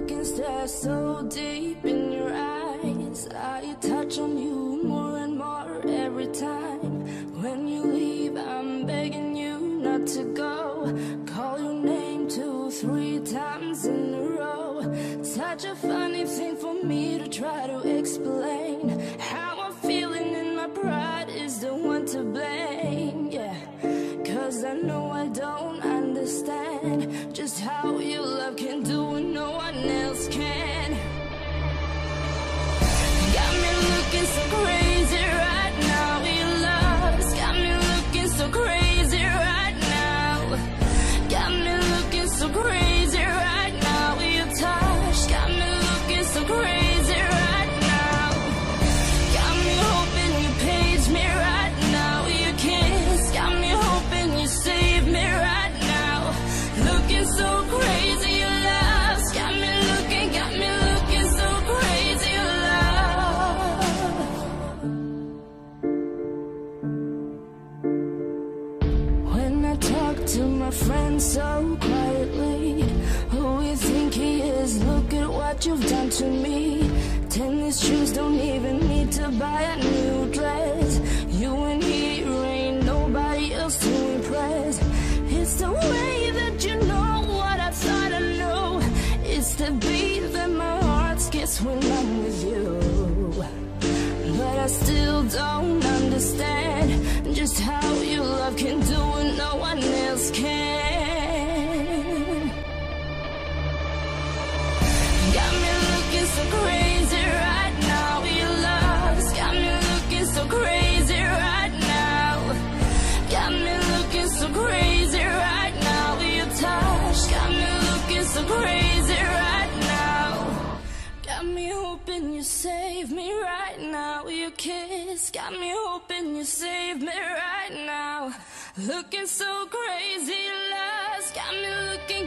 I can stare so deep in your eyes. I touch on you more and more every time. When you leave, I'm begging you not to go. Call your name 2, 3 times in a row. Such a funny thing for me to try to explain. How I'm feeling and my pride is the one to blame, yeah. Cause I know I don't understand just how your love can do what no one else can. Got me looking so crazy right now, your love's got me looking so crazy right now. Got me looking so crazy right now, your touch got me looking so crazy right now. Got me hoping you page me right now, your kiss got me hoping you save me right now. Looking so crazy, your love's got me looking so crazy, your love. When I talk to my friends so quietly, who you think he is, look at what you've done to me. Tennis shoes don't even need to buy a new dress. You and he, ain't nobody else to impress. It's the way that you know what I thought I knew. It's the beat that my heart skips when I'm with you. But I still don't understand just how your love can do what no one else can. Got me looking so crazy right now, your love's got me looking so crazy right now. Got me looking so crazy right now, your touch got me looking so crazy right now. Got me hoping you save me right now, your kiss got me hoping you save me right now. Looking so crazy, your love's got me looking